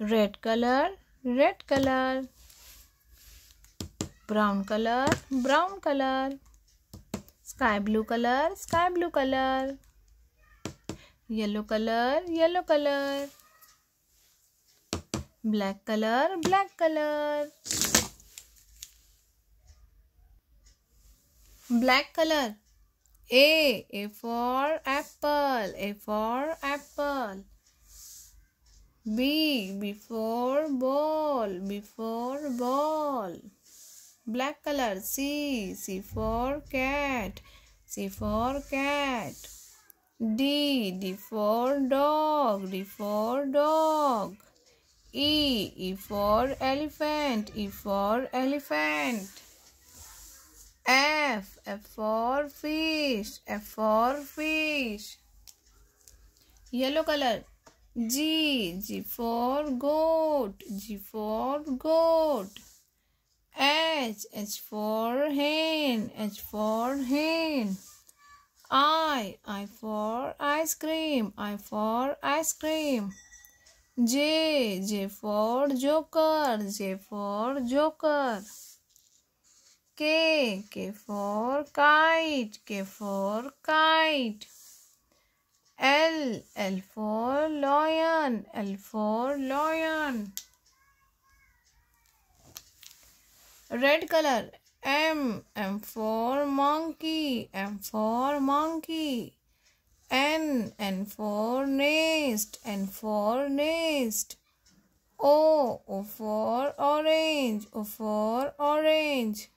red color, red color, brown color, brown color, sky blue color, sky blue color, yellow color, yellow color, black color, black color, black color. A for apple, A for apple. B for ball, B for ball. Black color. C for cat, C for cat. D for dog, D for dog. E for elephant, E for elephant. F for fish, F for fish. Yellow color. G for goat, G for goat. H for hen, H for hen. I for ice cream, I for ice cream. J for joker, J for joker. K for kite, K for kite. L for lion, L for lion. Red color. M for monkey, M for monkey. N for nest, N for nest. O for orange, O for orange.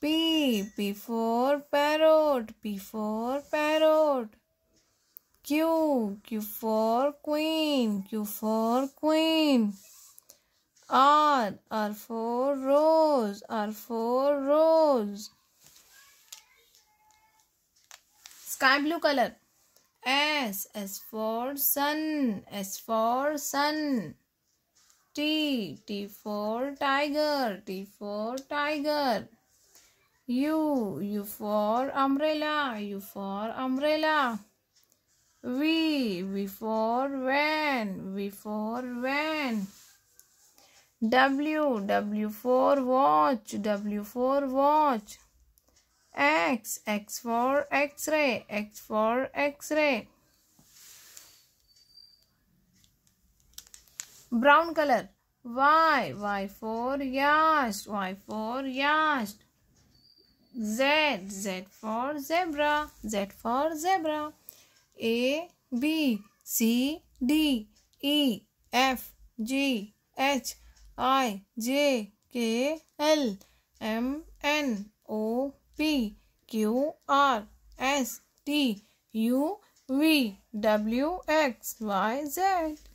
P for parrot, P for parrot. Q for queen, Q for queen. R for rose, R for rose. Sky blue color. S for sun, S for sun. T for tiger, T for tiger. U for umbrella, U for umbrella. V for van, V for van. W for watch, W for watch. X for x-ray, X for x-ray. Brown color. Y for yacht, Y for yacht. Z for zebra, Z for zebra. A, B, C, D, E, F, G, H, I, J, K, L, M, N, O, P, Q, R, S, T, U, V, W, X, Y, Z.